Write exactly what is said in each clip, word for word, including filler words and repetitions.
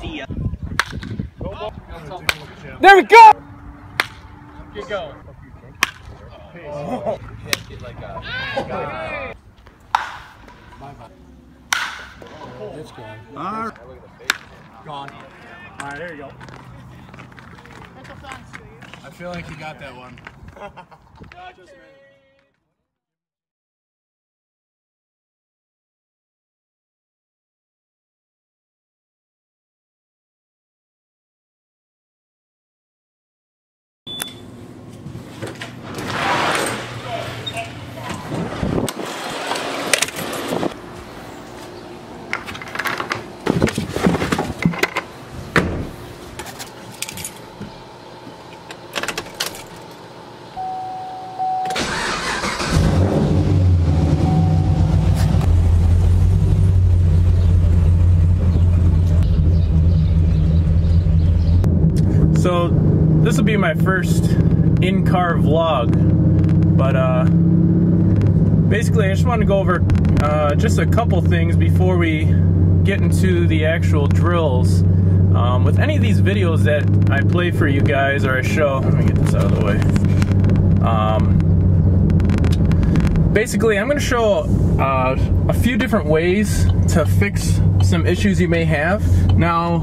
See ya. Go, go. There we go! Get going. Oh. Get like a, like a... Bye bye. Oh, this guy. All right. Gone. All right, there you go. I feel like you got that one. So this will be my first in-car vlog, but uh, basically I just want to go over uh, just a couple things before we get into the actual drills. Um, with any of these videos that I play for you guys or I show, let me get this out of the way. Um, basically I'm going to show uh, a few different ways to fix some issues you may have. Now,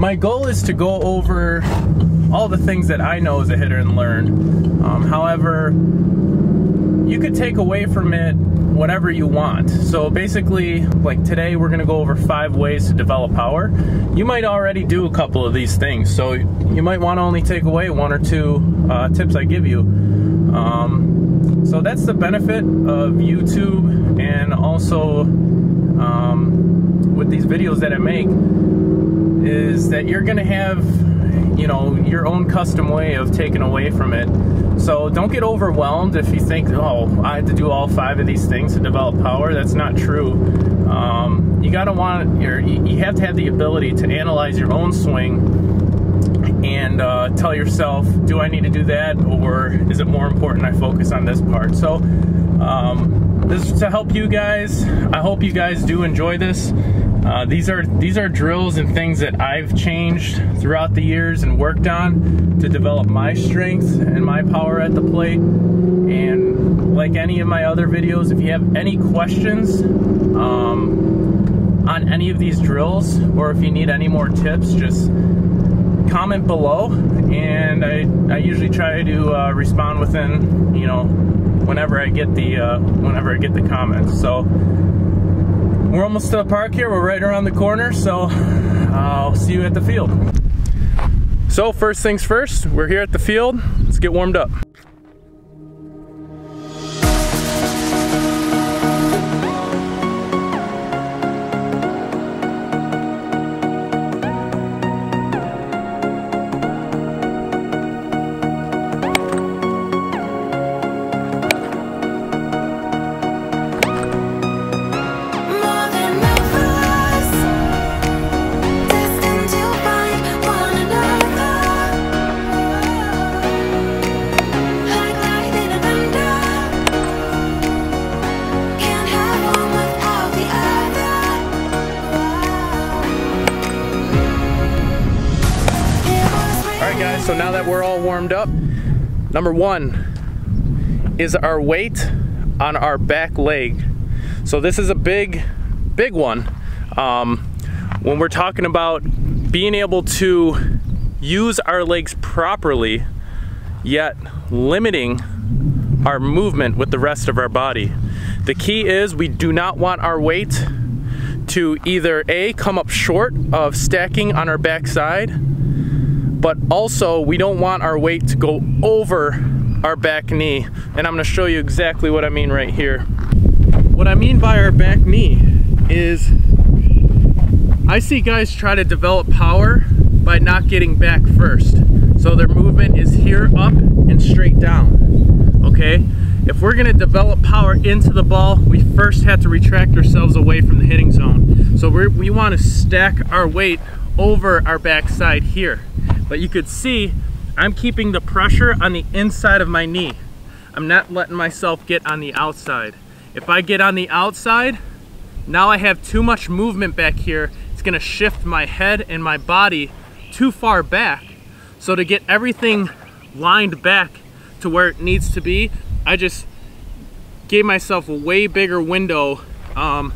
my goal is to go over all the things that I know as a hitter and learn. Um, however, you could take away from it whatever you want. So basically, like today, we're gonna go over five ways to develop power. You might already do a couple of these things, so you might wanna only take away one or two uh, tips I give you. Um, so that's the benefit of YouTube and also um, with these videos that I make, is that you're gonna have, you know, your own custom way of taking away from it. So don't get overwhelmed if you think, oh, I have to do all five of these things to develop power. That's not true. Um, you gotta want, your, you have to have the ability to analyze your own swing and uh, tell yourself, do I need to do that, or is it more important I focus on this part? So um, this is to help you guys. I hope you guys do enjoy this. Uh, these are these are drills and things that I've changed throughout the years and worked on to develop my strength and my power at the plate. And like any of my other videos, if you have any questions um, on any of these drills, or if you need any more tips, just comment below, and I, I usually try to uh, respond within, you know, whenever I get the uh, whenever I get the comments. So we're almost to the park here, we're right around the corner, so I'll see you at the field. So first things first, we're here at the field, let's get warmed up. So now that we're all warmed up, number one is our weight on our back leg. So this is a big, big one. Um, when we're talking about being able to use our legs properly, yet limiting our movement with the rest of our body. The key is we do not want our weight to either A, come up short of stacking on our backside, but also we don't want our weight to go over our back knee. And I'm gonna show you exactly what I mean right here. What I mean by our back knee is I see guys try to develop power by not getting back first. So their movement is here, up, and straight down, okay? If we're gonna develop power into the ball, we first have to retract ourselves away from the hitting zone. So we're, we wanna stack our weight over our backside here. But you could see, I'm keeping the pressure on the inside of my knee. I'm not letting myself get on the outside. If I get on the outside, now I have too much movement back here. It's it's gonna shift my head and my body too far back. So to get everything lined back to where it needs to be, I just gave myself a way bigger window um,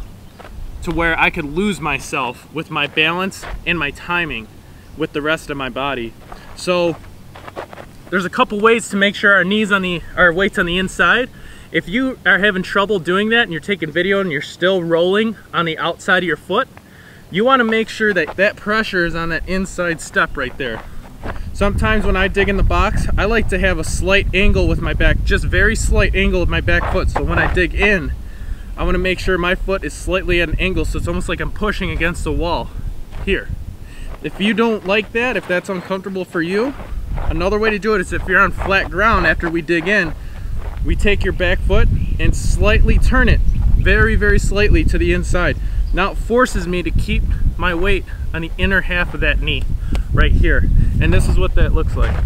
to where I could lose myself with my balance and my timing with the rest of my body. So there's a couple ways to make sure our knees on the, our weight's on the inside. If you are having trouble doing that and you're taking video and you're still rolling on the outside of your foot, you wanna make sure that that pressure is on that inside step right there. Sometimes when I dig in the box, I like to have a slight angle with my back, just very slight angle with my back foot. So when I dig in, I wanna make sure my foot is slightly at an angle, so it's almost like I'm pushing against the wall here. If you don't like that, if that's uncomfortable for you, another way to do it is if you're on flat ground after we dig in, we take your back foot and slightly turn it, very, very slightly to the inside. Now it forces me to keep my weight on the inner half of that knee right here. And this is what that looks like.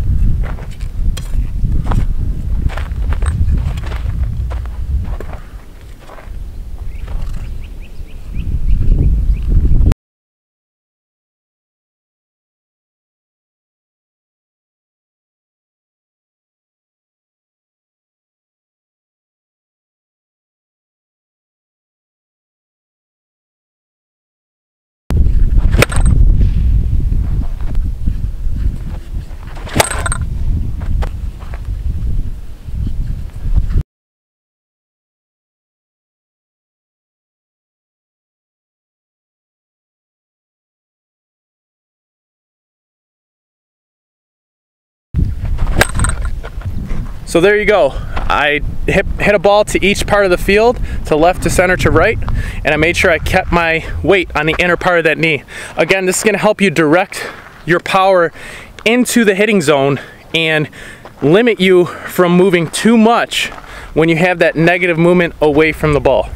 So there you go. I hit, hit a ball to each part of the field, to left, to center, to right, and I made sure I kept my weight on the inner part of that knee. Again, this is gonna help you direct your power into the hitting zone and limit you from moving too much when you have that negative movement away from the ball.